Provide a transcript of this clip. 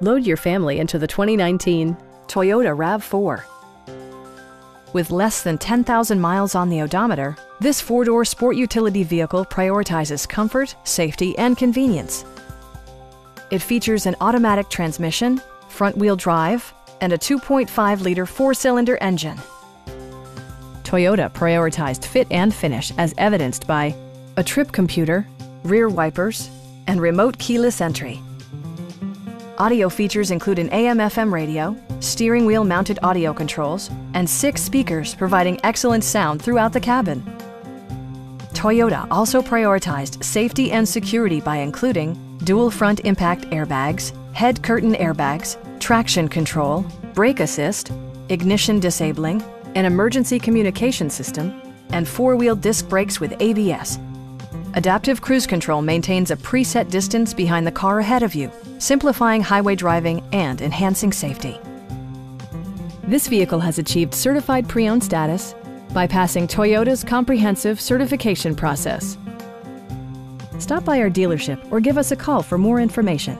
Load your family into the 2019 Toyota RAV4. With less than 10,000 miles on the odometer, this four-door sport utility vehicle prioritizes comfort, safety, and convenience. It features an automatic transmission, front-wheel drive, and a 2.5-liter four-cylinder engine. Toyota prioritized fit and finish as evidenced by a trip computer, rear wipers, and remote keyless entry. Audio features include an AM/FM radio, steering wheel mounted audio controls, and 6 speakers providing excellent sound throughout the cabin. Toyota also prioritized safety and security by including dual front impact airbags, head curtain airbags, traction control, brake assist, ignition disabling, an emergency communication system, and 4-wheel disc brakes with ABS. Adaptive Cruise Control maintains a preset distance behind the car ahead of you, simplifying highway driving and enhancing safety. This vehicle has achieved certified pre-owned status by passing Toyota's comprehensive certification process. Stop by our dealership or give us a call for more information.